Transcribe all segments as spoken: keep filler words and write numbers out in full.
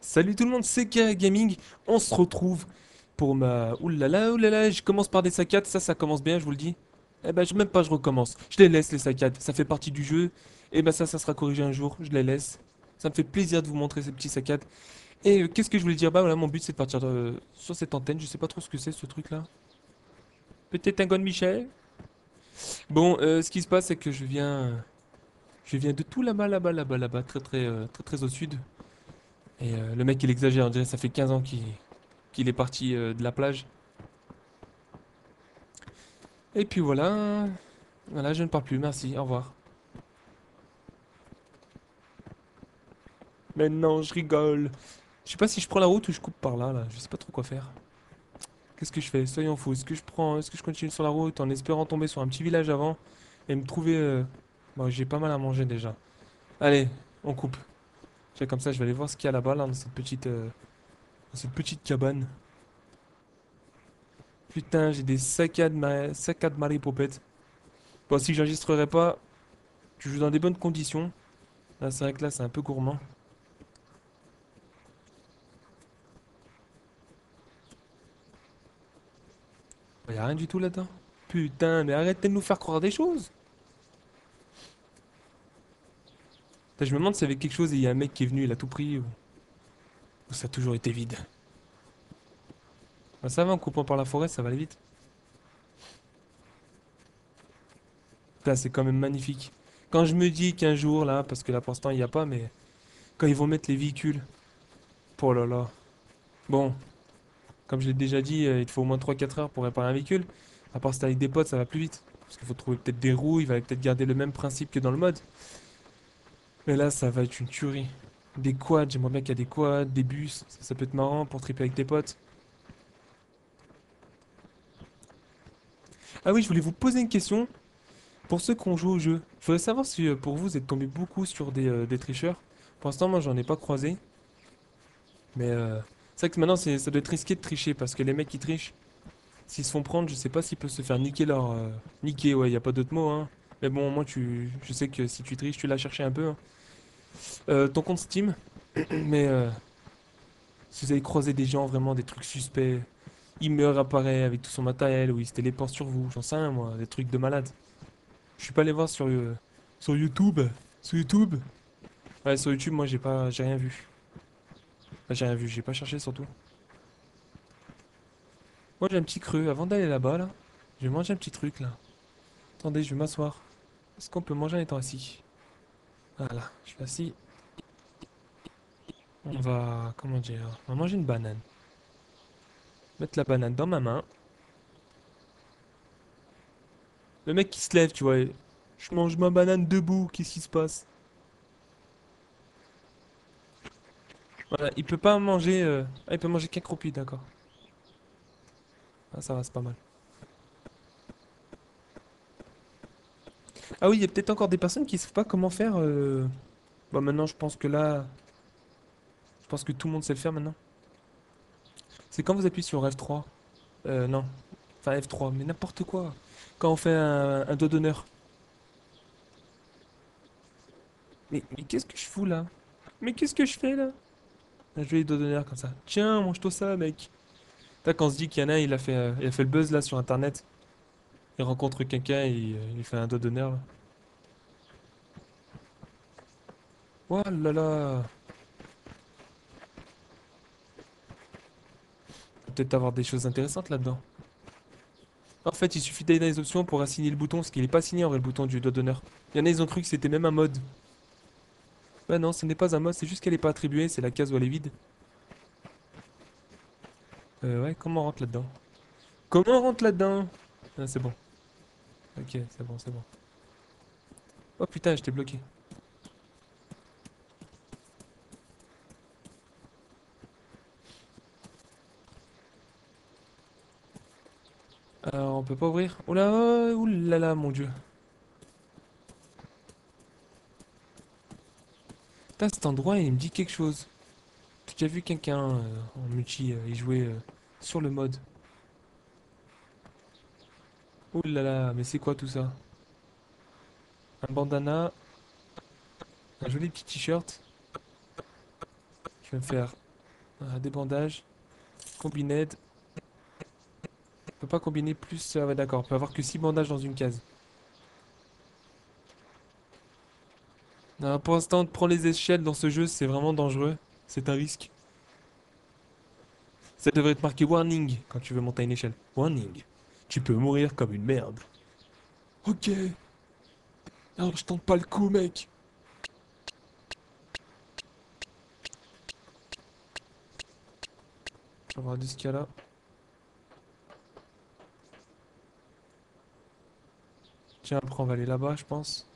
Salut tout le monde, c'est K R Gaming. On se retrouve pour ma... Oulala, oulala, je commence par des saccades, ça, ça commence bien, je vous le dis. Eh ben, je même pas, je recommence. Je les laisse, les saccades, ça fait partie du jeu. Eh ben, ça, ça sera corrigé un jour, je les laisse. Ça me fait plaisir de vous montrer ces petits saccades. Et euh, qu'est-ce que je voulais dire? Bah voilà, mon but, c'est de partir euh, sur cette antenne. Je sais pas trop ce que c'est, ce truc-là. Peut-être un gonne Michel. Bon, euh, ce qui se passe, c'est que je viens... Je viens de tout là-bas, là-bas, là-bas, là-bas, très, très, euh, très, très au sud. Et euh, le mec il exagère, on dirait ça fait quinze ans qu'il qu'il est parti euh, de la plage. Et puis voilà, voilà je ne parle plus, merci, au revoir. Mais non, je rigole. Je sais pas si je prends la route ou je coupe par là, là. Je sais pas trop quoi faire. Qu'est-ce que je fais? Soyons fous. Est-ce que je prends, est-ce que je continue sur la route en espérant tomber sur un petit village avant et me trouver... Euh... Bon, j'ai pas mal à manger déjà. Allez, on coupe. Comme ça, je vais aller voir ce qu'il y a là-bas, là, dans cette petite, euh, dans cette petite cabane. Putain, j'ai des saccades, ma... saccades maripopette. Bon, si j'enregistrerai pas, je joue dans des bonnes conditions. Là, c'est vrai que là, c'est un peu gourmand. Il n'y a rien du tout là-dedans. Putain, mais arrêtez de nous faire croire des choses. Je me demande s'il y avait quelque chose et il y a un mec qui est venu, il a tout pris ou, ou ça a toujours été vide. Ben ça va, en coupant par la forêt, ça va aller vite. Putain, c'est quand même magnifique. Quand je me dis qu'un jour, là, parce que là pour l'instant il n'y a pas, mais quand ils vont mettre les véhicules. Oh là là. Bon, comme je l'ai déjà dit, il te faut au moins trois quatre heures pour réparer un véhicule. À part si t'es avec des potes, ça va plus vite. Parce qu'il faut trouver peut-être des roues, il va peut-être garder le même principe que dans le mode. Mais là, ça va être une tuerie. Des quads, j'aimerais bien qu'il y a des quads, des bus. Ça, ça peut être marrant pour triper avec tes potes. Ah oui, je voulais vous poser une question. Pour ceux qui ont joué au jeu, je voudrais savoir si pour vous, vous êtes tombé beaucoup sur des, euh, des tricheurs. Pour l'instant, moi, j'en ai pas croisé. Mais euh, c'est vrai que maintenant, ça doit être risqué de tricher. Parce que les mecs qui trichent, s'ils se font prendre, je sais pas s'ils peuvent se faire niquer leur... Euh, niquer, ouais, il n'y a pas d'autre mot, hein. Mais bon, au moins, tu... je sais que si tu triches, tu l'as cherché un peu. Hein. Euh, ton compte Steam. Mais euh, si vous avez croisé des gens, vraiment des trucs suspects, il meurt, apparaît avec tout son matériel, ou il se téléporte sur vous, j'en sais rien, moi, des trucs de malade. Je suis pas allé voir sur, euh, sur YouTube. Sur YouTube Ouais, sur YouTube, moi, j'ai pas... j'ai rien vu. Enfin, j'ai rien vu, j'ai pas cherché surtout. Moi, j'ai un petit creux. Avant d'aller là-bas, là, je vais manger un petit truc, là. Attendez, je vais m'asseoir. Est-ce qu'on peut manger en étant assis? Voilà, je suis assis. On va... comment dire? On va manger une banane. Mettre la banane dans ma main. Le mec qui se lève, tu vois. Je mange ma banane debout, qu'est-ce qui se passe? Voilà, il peut pas manger... Euh... Ah, il peut manger qu'un croupi, d'accord. Ah, ça va, c'est pas mal. Ah oui, il y a peut-être encore des personnes qui ne savent pas comment faire. Euh... Bon, maintenant, je pense que là... Je pense que tout le monde sait le faire maintenant. C'est quand vous appuyez sur F trois. Euh, non. Enfin, F trois, mais n'importe quoi. Quand on fait un, un doigt d'honneur. Mais, mais qu'est-ce que je fous, là? Mais qu'est-ce que je fais, là? Je vais les doigts d'honneur comme ça. Tiens, mange-toi ça, mec. T'as quand on se dit qu'il y en a, il a fait, euh, il a fait le buzz, là, sur Internet. Il rencontre quelqu'un et il fait un doigt d'honneur. Oh là là. Peut-être avoir des choses intéressantes là-dedans. En fait, il suffit d'aller dans les options pour assigner le bouton, parce qu'il n'est pas assigné en vrai le bouton du doigt d'honneur. Il y en a, ils ont cru que c'était même un mode. Bah non, ce n'est pas un mode, c'est juste qu'elle n'est pas attribuée, c'est la case où elle est vide. Euh, ouais, comment on rentre là-dedans? Comment on rentre là-dedans? Ah, c'est bon. Ok, c'est bon, c'est bon. Oh putain, je t'ai bloqué. Alors, on peut pas ouvrir. Oh là, oh là là, mon dieu. Putain, cet endroit, il me dit quelque chose. J'ai déjà vu quelqu'un euh, en multi euh, y jouer euh, sur le mode. Ouh là là, mais c'est quoi tout ça? Un bandana, un joli petit t-shirt. Je vais me faire Euh, des bandages. Combinette. On peut pas combiner plus. Ah ouais, d'accord. On peut avoir que six bandages dans une case. Non, pour l'instant, prendre les échelles dans ce jeu, c'est vraiment dangereux. C'est un risque. Ça devrait être marqué warning quand tu veux monter à une échelle. Warning. Tu peux mourir comme une merde. Ok. Alors je tente pas le coup, mec. Je vais avoir du ska là. Tiens, après on va aller là-bas, je pense.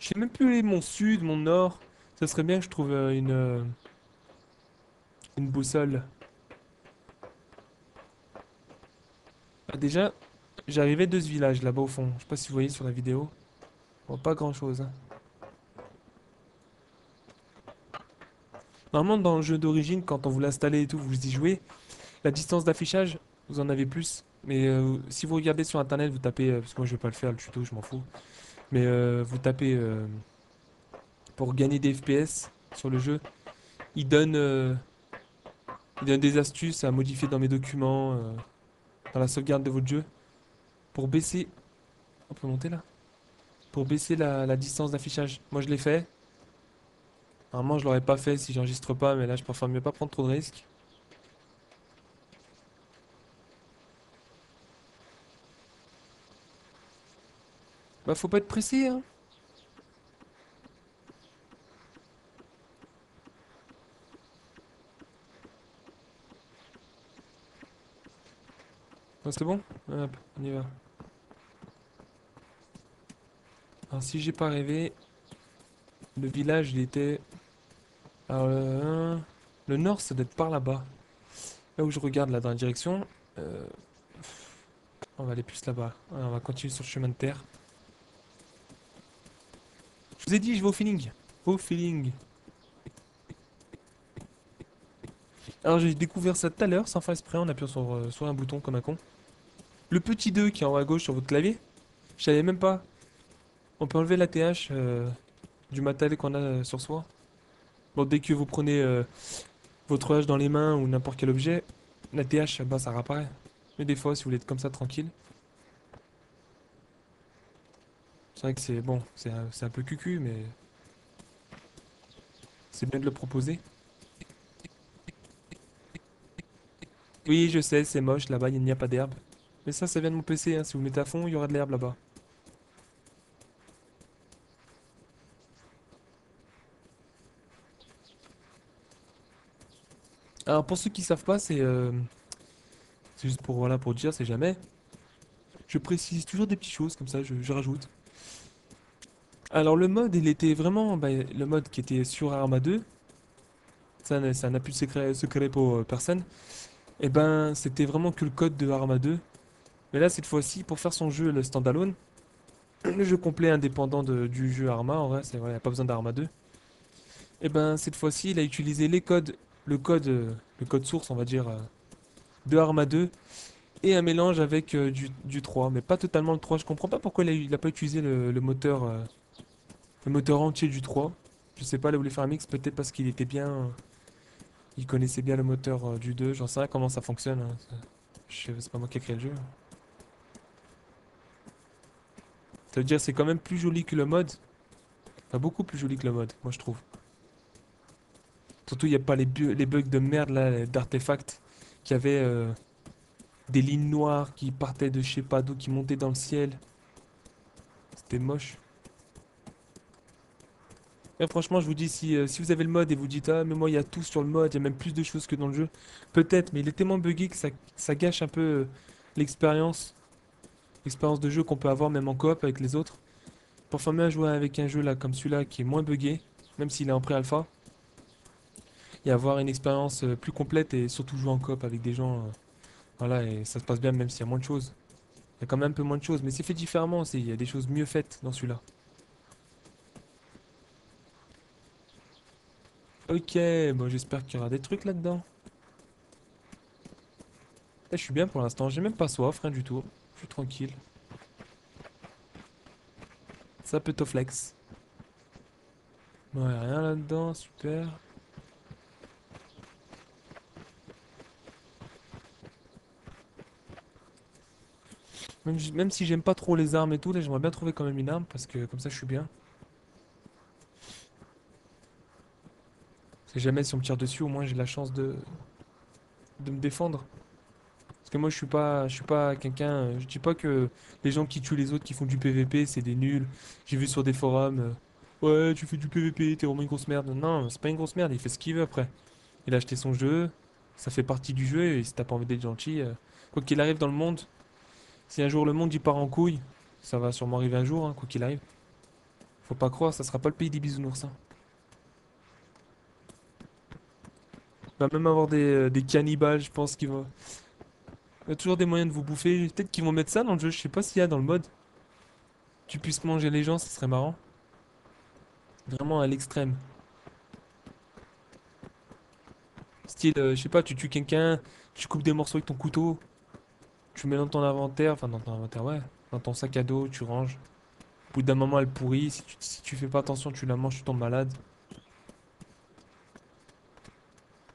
Je sais même plus où est mon sud, mon nord. Ça serait bien que je trouve euh, une... Euh, une boussole. Ah, déjà, j'arrivais de ce village là-bas au fond. Je sais pas si vous voyez sur la vidéo. On voit pas grand-chose. Hein. Normalement, dans le jeu d'origine, quand on vous l'installez et tout, vous y jouez. La distance d'affichage, vous en avez plus. Mais euh, si vous regardez sur internet, vous tapez... Euh, parce que moi, je vais pas le faire, le tuto, je m'en fous. Mais euh, vous tapez euh, pour gagner des F P S sur le jeu. Il donne, euh, il donne des astuces à modifier dans mes documents, euh, dans la sauvegarde de votre jeu. Pour baisser... On peut monter là? Pour baisser la, la distance d'affichage. Moi je l'ai fait. Normalement je l'aurais pas fait si j'enregistre pas, mais là je préfère mieux pas prendre trop de risques. Bah faut pas être pressé hein. Oh, c'est bon? Hop, on y va. Alors si j'ai pas rêvé, le village il était... Alors le, le nord ça doit être par là-bas. Là où je regarde là dans la direction. Euh... On va aller plus là-bas. On va continuer sur le chemin de terre. Je vous ai dit, je vais au feeling. Au feeling. Alors j'ai découvert ça tout à l'heure, sans faire exprès, en appuyant sur, euh, sur un bouton comme un con. Le petit deux qui est en haut à gauche sur votre clavier, je savais même pas. On peut enlever la T H euh, du matériel qu'on a euh, sur soi. Bon, dès que vous prenez euh, votre hache dans les mains ou n'importe quel objet, la T H, bah, ça réapparaît. Mais des fois, si vous voulez être comme ça, tranquille. C'est vrai que c'est bon, c'est un, un peu cucu, mais c'est bien de le proposer. Oui, je sais, c'est moche, là-bas, il n'y a pas d'herbe. Mais ça, ça vient de mon P C, hein. Si vous mettez à fond, il y aura de l'herbe là-bas. Alors, pour ceux qui ne savent pas, c'est euh... c'est juste pour, voilà, pour dire, c'est jamais. Je précise toujours des petites choses, comme ça, je, je rajoute. Alors le mode, il était vraiment, bah, le mode qui était sur Arma deux, ça, ça n'a plus de secret, secret pour euh, personne, et ben c'était vraiment que le code de Arma deux, mais là cette fois-ci, pour faire son jeu, le standalone, le jeu complet indépendant de, du jeu Arma, en vrai, il n'y a pas besoin d'Arma deux, et ben cette fois-ci, il a utilisé les codes, le code, euh, le code source, on va dire, euh, de Arma deux, et un mélange avec euh, du, du trois, mais pas totalement le trois, je comprends pas pourquoi il n'a pas utilisé le, le moteur... Euh, Le moteur entier du trois, je sais pas, il voulait faire un mix, peut-être parce qu'il était bien, il connaissait bien le moteur du deux, j'en sais rien comment ça fonctionne, hein. C'est pas moi qui ai créé le jeu. Ça veut dire c'est quand même plus joli que le mode, enfin beaucoup plus joli que le mode, moi je trouve. Surtout il n'y a pas les, bu les bugs de merde là, d'artefacts, qui avaient euh, des lignes noires qui partaient de je sais pas d'où, qui montaient dans le ciel, c'était moche. Et franchement, je vous dis, si, euh, si vous avez le mode et vous dites « Ah, mais moi, il y a tout sur le mode, il y a même plus de choses que dans le jeu. » Peut-être, mais il est tellement buggé que ça, ça gâche un peu euh, l'expérience l'expérience de jeu qu'on peut avoir même en coop avec les autres. Pour faire mieux jouer avec un jeu là comme celui-là qui est moins buggé, même s'il est en pré-alpha, et avoir une expérience euh, plus complète et surtout jouer en coop avec des gens, euh, voilà, et ça se passe bien même s'il y a moins de choses. Il y a quand même un peu moins de choses, mais c'est fait différemment, il y a des choses mieux faites dans celui-là. Ok, bon j'espère qu'il y aura des trucs là-dedans. Là, je suis bien pour l'instant, j'ai même pas soif, rien du tout. Je suis tranquille. Ça peut flex. Bon, y'a rien là-dedans, super. Même, même si j'aime pas trop les armes et tout, là j'aimerais bien trouver quand même une arme parce que comme ça je suis bien. Parce que jamais si on me tire dessus, au moins j'ai la chance de, de me défendre. Parce que moi je suis pas, je suis pas quelqu'un, je dis pas que les gens qui tuent les autres, qui font du P V P, c'est des nuls. J'ai vu sur des forums, euh, ouais tu fais du P V P, t'es vraiment une grosse merde. Non, c'est pas une grosse merde, il fait ce qu'il veut après. Il a acheté son jeu, ça fait partie du jeu et si t'as pas envie d'être gentil, euh, quoi qu'il arrive dans le monde, si un jour le monde il part en couille, ça va sûrement arriver un jour, hein, quoi qu'il arrive. Faut pas croire, ça sera pas le pays des bisounours. Hein. Il va même avoir des, euh, des cannibales, je pense qu'il va... Il y a toujours des moyens de vous bouffer. Peut-être qu'ils vont mettre ça dans le jeu, je sais pas s'il y a dans le mode. Tu puisses manger les gens, ça serait marrant. Vraiment à l'extrême. Style, euh, je sais pas, tu tues quelqu'un, tu coupes des morceaux avec ton couteau. Tu mets dans ton inventaire, enfin dans ton inventaire, ouais, dans ton sac à dos, tu ranges. Au bout d'un moment, elle pourrit. Si tu, si tu fais pas attention, tu la manges, tu tombes malade.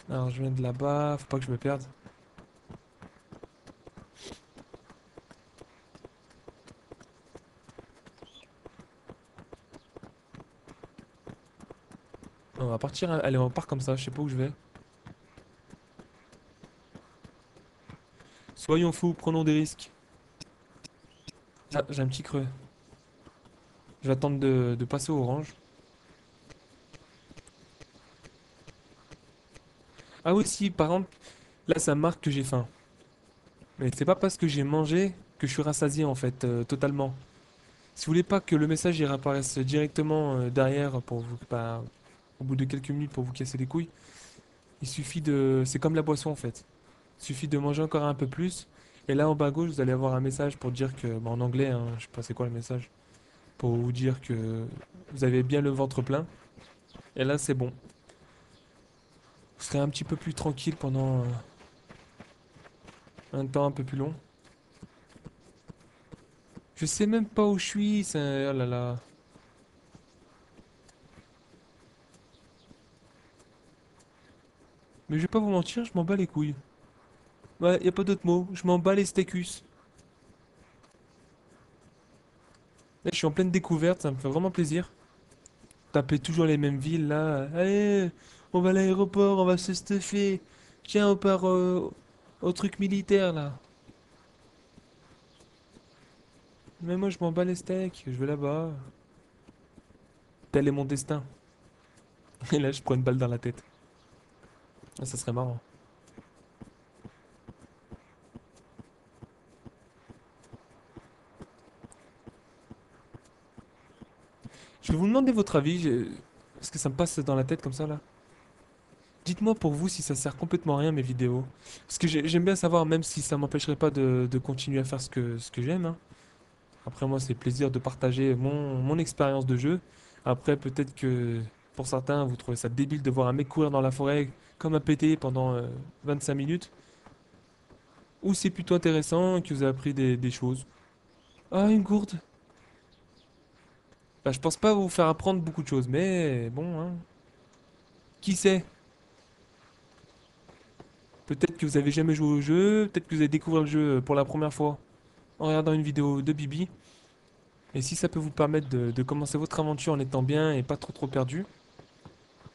Alors, je viens de là-bas, faut pas que je me perde. On va partir, allez, on part comme ça, je sais pas où je vais. Soyons fous, prenons des risques. Ah, j'ai un petit creux. Je vais attendre de, de passer au orange. Ah oui, si, par exemple, là ça marque que j'ai faim. Mais c'est pas parce que j'ai mangé que je suis rassasié en fait, euh, totalement. Si vous voulez pas que le message il réapparaisse directement euh, derrière pour vous, bah, au bout de quelques minutes pour vous casser les couilles, il suffit de... C'est comme la boisson en fait. Suffit de manger encore un peu plus et là en bas à gauche vous allez avoir un message pour dire que bah en anglais hein, je sais pas c'est quoi le message pour vous dire que vous avez bien le ventre plein et là c'est bon, vous serez un petit peu plus tranquille pendant euh, un temps un peu plus long. Je sais même pas où je suis, c'est un... oh là là. Mais je vais pas vous mentir, je m'en bats les couilles. Ouais, y a pas d'autre mot, je m'en bats les stecus. Là, je suis en pleine découverte, ça me fait vraiment plaisir. Taper toujours les mêmes villes là. Allez, on va à l'aéroport, on va se stuffer. Tiens, on part euh, au truc militaire là. Mais moi, je m'en bats les steaks, je vais là-bas. Tel est mon destin. Et là, je prends une balle dans la tête. Ah, ça serait marrant. Je vais vous demander votre avis, je... parce que ça me passe dans la tête comme ça là. Dites-moi pour vous si ça sert complètement à rien mes vidéos. Parce que j'aime bien savoir, même si ça m'empêcherait pas de, de continuer à faire ce que, ce que j'aime. Hein. Après moi c'est plaisir de partager mon, mon expérience de jeu. Après peut-être que pour certains vous trouvez ça débile de voir un mec courir dans la forêt comme un pété pendant euh, vingt-cinq minutes. Ou c'est plutôt intéressant et que vous avez appris des, des choses. Ah une gourde! Bah, je pense pas vous faire apprendre beaucoup de choses, mais bon, hein. Qui sait? Peut-être que vous avez jamais joué au jeu, peut-être que vous avez découvert le jeu pour la première fois en regardant une vidéo de Bibi. Et si ça peut vous permettre de, de commencer votre aventure en étant bien et pas trop trop perdu.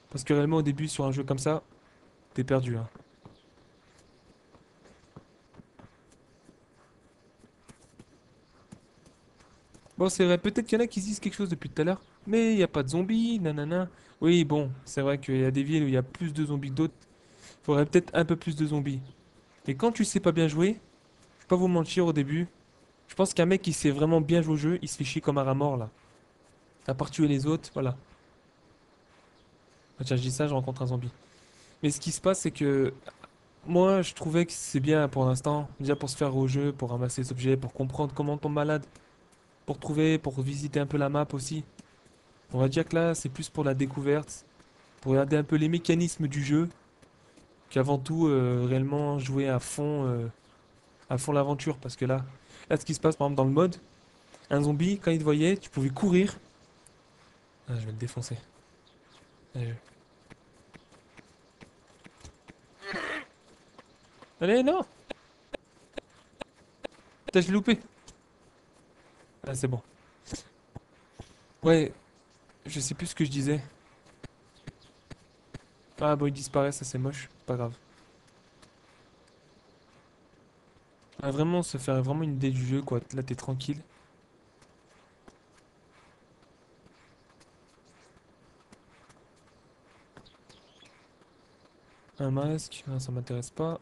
Parce que réellement au début sur un jeu comme ça, t'es perdu, hein. Bon c'est vrai, peut-être qu'il y en a qui disent quelque chose depuis tout à l'heure, mais il n'y a pas de zombies, nanana. Oui bon, c'est vrai qu'il y a des villes où il y a plus de zombies que d'autres. Il faudrait peut-être un peu plus de zombies. Et quand tu sais pas bien jouer, je vais pas vous mentir au début, je pense qu'un mec qui sait vraiment bien jouer au jeu, il se fait chier comme un rat mort là. À part tuer les autres, voilà. Ah, tiens je dis ça, je rencontre un zombie. Mais ce qui se passe c'est que, moi je trouvais que c'est bien pour l'instant, déjà pour se faire au jeu, pour ramasser les objets, pour comprendre comment on tombe malade. Pour trouver, pour visiter un peu la map aussi. On va dire que là, c'est plus pour la découverte, pour regarder un peu les mécanismes du jeu, qu'avant tout, euh, réellement jouer à fond euh, à fond l'aventure. Parce que là, là, ce qui se passe, par exemple, dans le mode, un zombie, quand il te voyait, tu pouvais courir. Ah, je vais le défoncer. Allez, Allez non Putain, je l'ai loupé. Là, c'est bon. Ouais, je sais plus ce que je disais. Ah bon, il disparaît, ça c'est moche. Pas grave. Ah, vraiment, se faire vraiment une idée du jeu, quoi. Là, t'es tranquille. Un masque, hein, ça m'intéresse pas.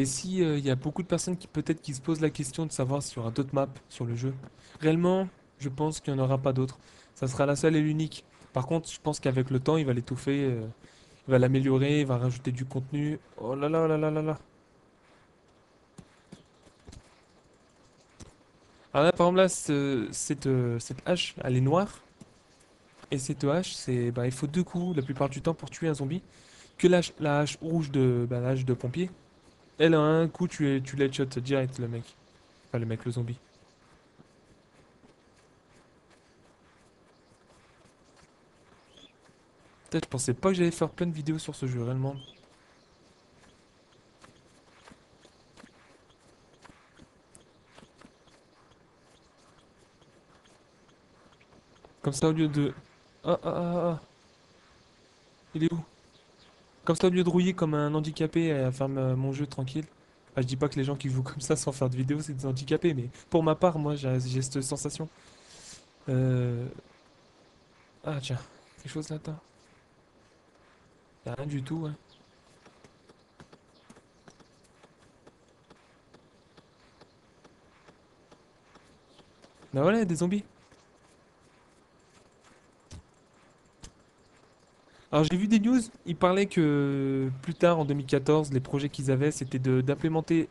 Et si il euh, y a beaucoup de personnes qui peut-être qui se posent la question de savoir s'il y aura d'autres maps sur le jeu. Réellement, je pense qu'il n'y en aura pas d'autres. Ça sera la seule et l'unique. Par contre, je pense qu'avec le temps, il va l'étouffer, euh, il va l'améliorer, il va rajouter du contenu. Oh là là là là là là. Alors là, par exemple, là, ce, cette, euh, cette hache, elle est noire. Et cette hache, c'est, bah, il faut deux coups la plupart du temps pour tuer un zombie. Que la, la hache rouge de, bah, la hache de pompier. Elle a un coup, tu, tu l'headshot direct, le mec. Enfin, le mec, le zombie. Peut-être je pensais pas que j'allais faire plein de vidéos sur ce jeu, réellement. Comme ça, au lieu de... Ah, ah, ah, ah. Il est où? Comme ça, au lieu de rouiller comme un handicapé à faire mon jeu tranquille. Enfin, je dis pas que les gens qui jouent comme ça sans faire de vidéo, c'est des handicapés, mais pour ma part, moi, j'ai cette sensation. Euh... Ah, tiens, quelque chose là-dedans. Y'a rien du tout, hein. Bah voilà, y'a des zombies. Alors j'ai vu des news, ils parlaient que plus tard en deux mille quatorze, les projets qu'ils avaient c'était d'implémenter,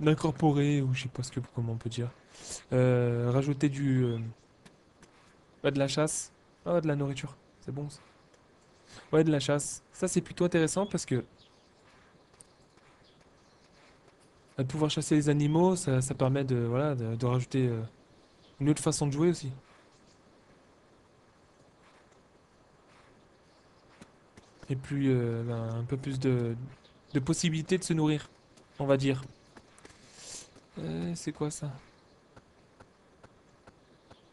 d'incorporer, ou je sais pas ce que, comment on peut dire, euh, rajouter du, euh, ouais, de la chasse, ah, de la nourriture, c'est bon ça. Ouais, de la chasse, ça c'est plutôt intéressant parce que à pouvoir chasser les animaux, ça, ça permet de, voilà, de, de rajouter euh, une autre façon de jouer aussi. Et puis euh, ben, un peu plus de, de possibilités de se nourrir, on va dire. Euh, c'est quoi ça?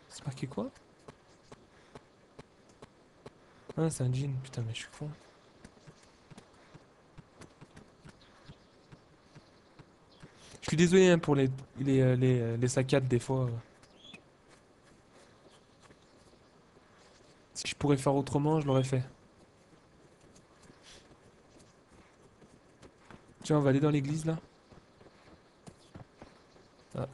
C'est marqué quoi? Ah, c'est un jean, putain, mais je suis con. Je suis désolé hein, pour les, les, les, les saccades des fois. Si je pourrais faire autrement, je l'aurais fait. Tiens, on va aller dans l'église là. Ah.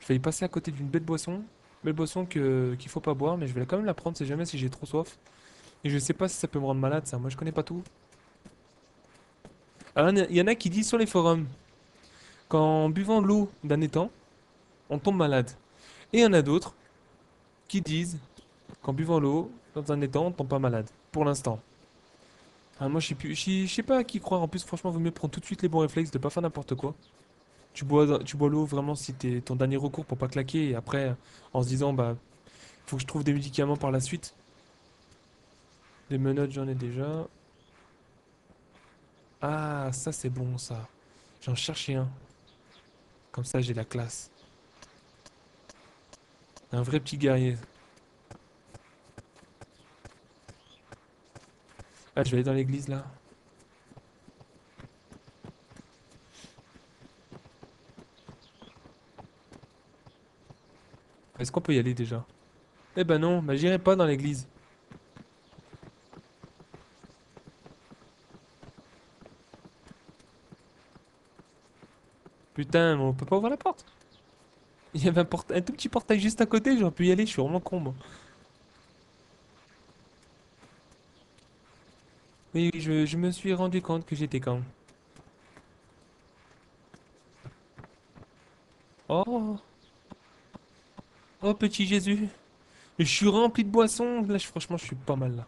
Je vais y passer à côté d'une belle boisson. Belle boisson que qu'il faut pas boire, mais je vais quand même la prendre, c'est jamais si j'ai trop soif. Et je sais pas si ça peut me rendre malade ça, moi je connais pas tout. Alors il y en a qui disent sur les forums qu'en buvant l'eau d'un étang, on tombe malade. Et il y en a d'autres qui disent qu'en buvant l'eau dans un étang, on tombe pas malade. Pour l'instant. Ah, moi, je sais pas à qui croire. En plus, franchement, vaut mieux prendre tout de suite les bons réflexes, de pas faire n'importe quoi. Tu bois, tu bois l'eau vraiment si t'es ton dernier recours pour pas claquer. Et après, en se disant, bah, faut que je trouve des médicaments par la suite. Des menottes, j'en ai déjà. Ah, ça c'est bon, ça. J'en cherchais un. Comme ça, j'ai la classe. Un vrai petit guerrier. Ah, je vais aller dans l'église là. Est-ce qu'on peut y aller déjà? Eh ben non, bah j'irai pas dans l'église. Putain, mais on peut pas ouvrir la porte. Il y avait un, un tout petit portail juste à côté, j'aurais pu y aller, je suis vraiment con moi. Oui, oui, je, je me suis rendu compte que j'étais con. Oh! Oh, petit Jésus! Je suis rempli de boissons! Là, je, franchement, je suis pas mal, là.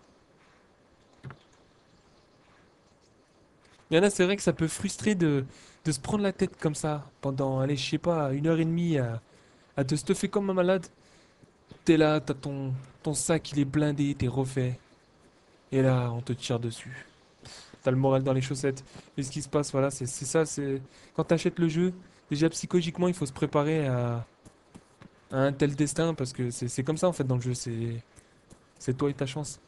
Il y en a, c'est vrai que ça peut frustrer de, de se prendre la tête comme ça pendant, allez, je sais pas, une heure et demie à, à te stuffer comme un malade. T'es là, t'as ton, ton sac, il est blindé, t'es refait. Et là, on te tire dessus. T'as le moral dans les chaussettes. Et ce qui se passe, voilà, c'est c'est ça. c'est Quand t'achètes le jeu, déjà psychologiquement, il faut se préparer à, à un tel destin parce que c'est c'est comme ça en fait dans le jeu. C'est c'est toi et ta chance.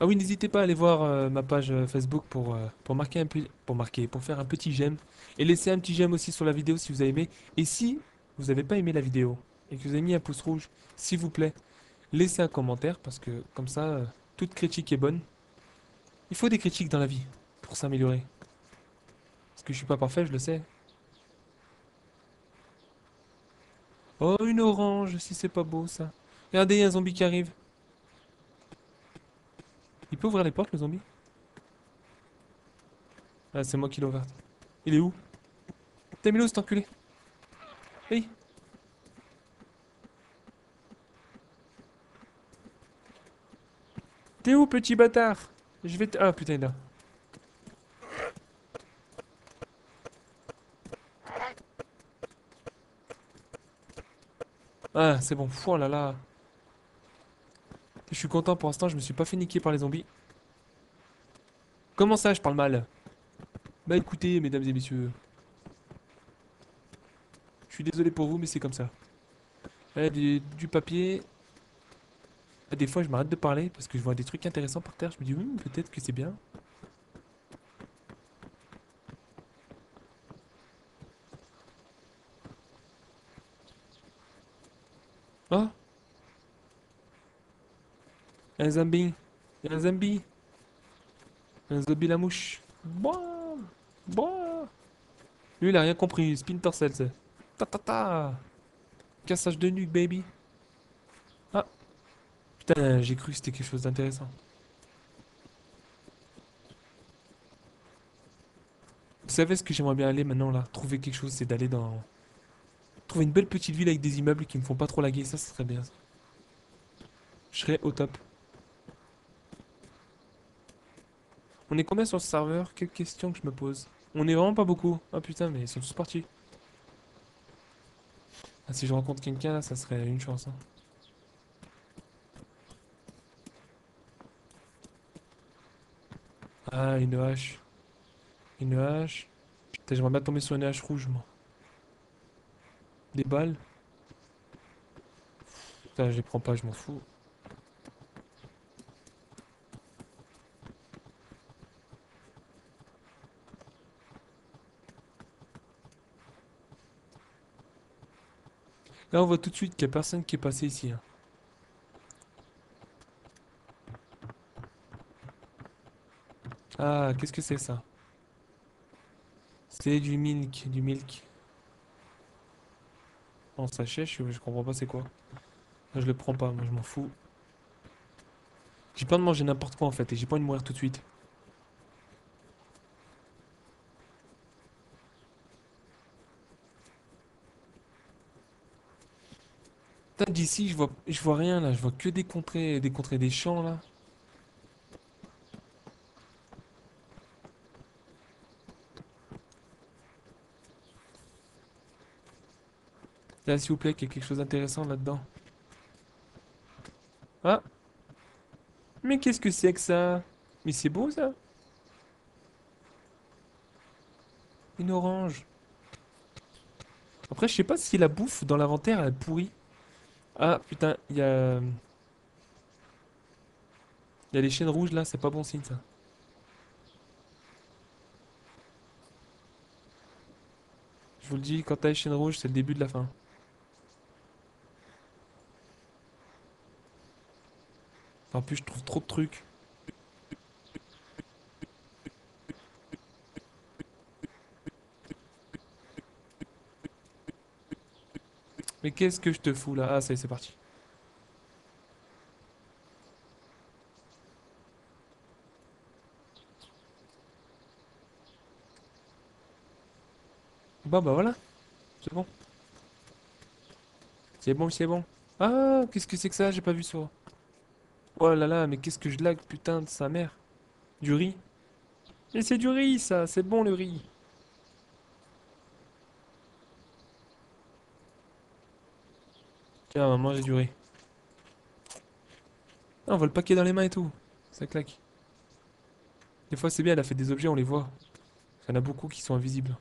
Ah oui, n'hésitez pas à aller voir euh, ma page euh, Facebook pour, euh, pour, marquer un peu- pour marquer, pour faire un petit j'aime. Et laisser un petit j'aime aussi sur la vidéo si vous avez aimé. Et si vous n'avez pas aimé la vidéo et que vous avez mis un pouce rouge, s'il vous plaît, laissez un commentaire parce que comme ça, euh, toute critique est bonne. Il faut des critiques dans la vie pour s'améliorer. Parce que je suis pas parfait, je le sais. Oh, une orange, si c'est pas beau ça. Regardez, il y a un zombie qui arrive. Il peut ouvrir les portes, le zombie? Ah, c'est moi qui l'ai ouverte. Il est où? T'as mis l'eau, cet enculé? Hey! T'es où, petit bâtard? Je vais te... Ah, putain, il est là. Ah, c'est bon. Fouah là là. Je suis content pour l'instant, je me suis pas fait niquer par les zombies. Comment ça, je parle mal? Bah écoutez, mesdames et messieurs. Je suis désolé pour vous, mais c'est comme ça. Là, du, du papier. Là, des fois, je m'arrête de parler parce que je vois des trucs intéressants par terre. Je me dis, hum, peut-être que c'est bien. Ah! Un zombie, un zombie, un zombie la mouche. Boah, boah. Lui il a rien compris, spin torsel c'est. Ta ta ta. Cassage de nuque baby. Ah. Putain j'ai cru que c'était quelque chose d'intéressant. Vous savez ce que j'aimerais bien aller maintenant là? Trouver quelque chose c'est d'aller dans... Trouver une belle petite ville avec des immeubles qui me font pas trop laguer, ça ce serait bien ça. Je serais au top. On est combien sur le serveur? Quelle question que je me pose. On est vraiment pas beaucoup. Ah putain, mais ils sont tous partis. Ah, si je rencontre quelqu'un là, ça serait une chance. Hein. Ah, une hache. Une hache. Putain, j'aimerais bien tomber sur une hache rouge, moi. Des balles. Putain, je les prends pas, je m'en fous. Là, on voit tout de suite qu'il n'y a personne qui est passé ici. Hein. Ah, qu'est-ce que c'est ça? C'est du milk, du milk. En sachet, je, je comprends pas c'est quoi. Là, je le prends pas, moi je m'en fous. J'ai pas de manger n'importe quoi en fait, et j'ai pas envie de mourir tout de suite. D'ici, je vois, je vois rien là, je vois que des contrées, des contrées des champs là. Là, s'il vous plaît, qu'il y ait quelque chose d'intéressant là-dedans. Ah! Mais qu'est-ce que c'est que ça? Mais c'est beau ça! Une orange. Après, je sais pas si la bouffe dans l'inventaire elle pourrit. Ah putain, il y a... Il y a les chaînes rouges là, c'est pas bon signe ça. Je vous le dis, quand t'as les chaînes rouges, c'est le début de la fin. En plus, je trouve trop de trucs. Mais qu'est-ce que je te fous là? Ah ça y est, c'est parti. Bon bah voilà. C'est bon. C'est bon, c'est bon. Ah, qu'est-ce que c'est que ça? J'ai pas vu ça. Oh là là, mais qu'est-ce que je lag, putain de sa mère. Du riz. Mais c'est du riz, ça, c'est bon le riz. Tiens, maman, j'ai du riz. Ah, on voit le paquet dans les mains et tout. Ça claque. Des fois, c'est bien, elle a fait des objets, on les voit. Il y en a beaucoup qui sont invisibles.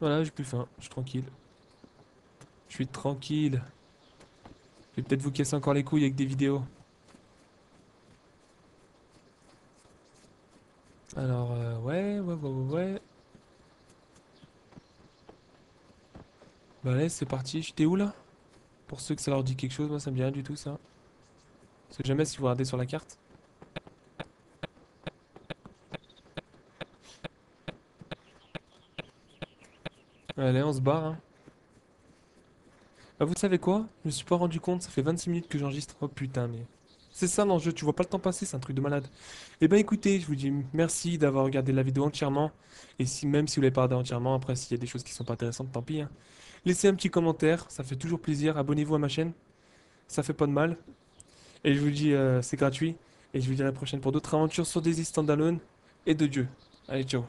Voilà, j'ai plus faim, je suis tranquille. Je suis tranquille. Je vais peut-être vous casser encore les couilles avec des vidéos. Alors, euh, ouais, ouais, ouais, ouais. Bah, allez, c'est parti. J'étais où là? Pour ceux que ça leur dit quelque chose, moi ça me dit rien du tout, ça. Je sais jamais si vous regardez sur la carte. Allez, on se barre, hein. Bah, vous savez quoi? Je me suis pas rendu compte, ça fait vingt-six minutes que j'enregistre. Oh putain, mais. C'est ça l'enjeu, tu vois pas le temps passer, c'est un truc de malade. Et ben écoutez, je vous dis merci d'avoir regardé la vidéo entièrement. Et si même si vous l'avez pas regardé entièrement, après s'il y a des choses qui sont pas intéressantes, tant pis, hein. Laissez un petit commentaire, ça fait toujours plaisir. Abonnez-vous à ma chaîne, ça fait pas de mal. Et je vous dis, euh, c'est gratuit. Et je vous dis à la prochaine pour d'autres aventures sur des standalone et de Dieu. Allez, ciao.